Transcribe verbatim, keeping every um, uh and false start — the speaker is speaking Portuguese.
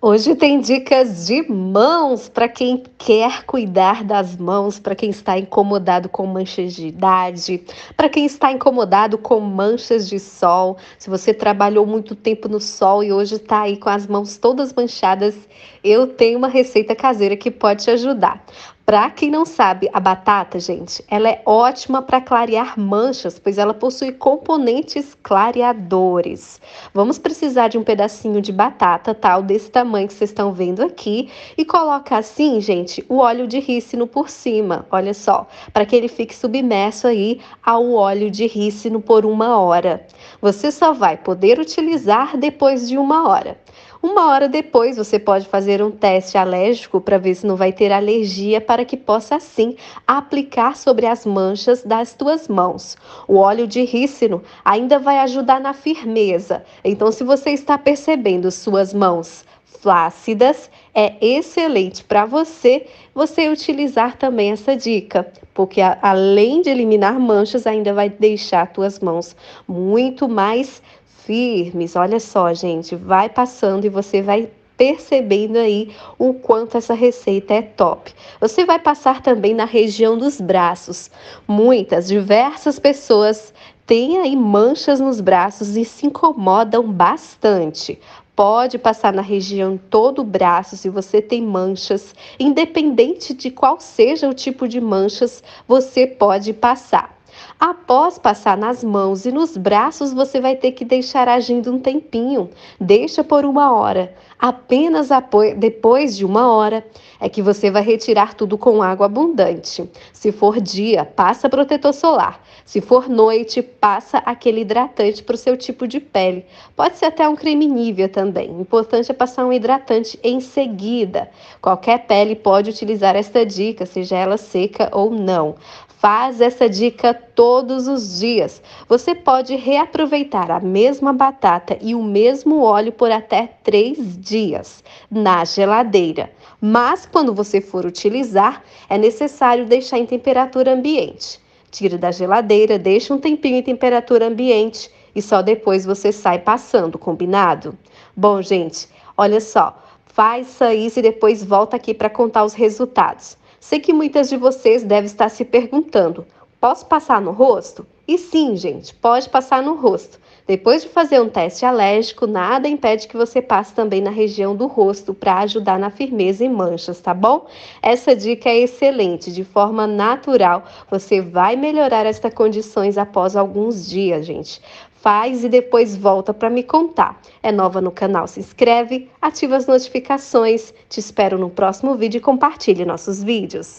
Hoje tem dicas de mãos para quem quer cuidar das mãos, para quem está incomodado com manchas de idade, para quem está incomodado com manchas de sol. Se você trabalhou muito tempo no sol e hoje está aí com as mãos todas manchadas, eu tenho uma receita caseira que pode te ajudar. Para quem não sabe, a batata, gente, ela é ótima para clarear manchas, pois ela possui componentes clareadores. Vamos precisar de um pedacinho de batata, tal, desse tamanho que vocês estão vendo aqui. E coloca assim, gente, o óleo de rícino por cima, olha só, para que ele fique submerso aí ao óleo de rícino por uma hora. Você só vai poder utilizar depois de uma hora. Uma hora depois, você pode fazer um teste alérgico para ver se não vai ter alergia, para que possa, assim, aplicar sobre as manchas das tuas mãos. O óleo de rícino ainda vai ajudar na firmeza. Então, se você está percebendo suas mãos flácidas, é excelente para você, você utilizar também essa dica, porque a, além de eliminar manchas, ainda vai deixar tuas mãos muito mais firmes. Olha só, gente, vai passando e você vai percebendo aí o quanto essa receita é top. Você vai passar também na região dos braços. Muitas, diversas pessoas têm aí manchas nos braços e se incomodam bastante. Pode passar na região todo o braço se você tem manchas, independente de qual seja o tipo de manchas, você pode passar. Após passar nas mãos e nos braços, você vai ter que deixar agindo um tempinho. Deixa por uma hora. Apenas depois de uma hora é que você vai retirar tudo com água abundante. Se for dia, passa protetor solar. Se for noite, passa aquele hidratante para o seu tipo de pele. Pode ser até um creme Nivea também. O importante é passar um hidratante em seguida. Qualquer pele pode utilizar esta dica, seja ela seca ou não. Faz essa dica todos os dias. Você pode reaproveitar a mesma batata e o mesmo óleo por até três dias na geladeira. Mas quando você for utilizar, é necessário deixar em temperatura ambiente. Tira da geladeira, deixa um tempinho em temperatura ambiente e só depois você sai passando, combinado? Bom, gente, olha só. Faça isso e depois volta aqui para contar os resultados. Sei que muitas de vocês devem estar se perguntando, posso passar no rosto? E sim, gente, pode passar no rosto. Depois de fazer um teste alérgico, nada impede que você passe também na região do rosto para ajudar na firmeza e manchas, tá bom? Essa dica é excelente, de forma natural. Você vai melhorar estas condições após alguns dias, gente. Faz e depois volta para me contar. É nova no canal, se inscreve, ativa as notificações. Te espero no próximo vídeo e compartilhe nossos vídeos.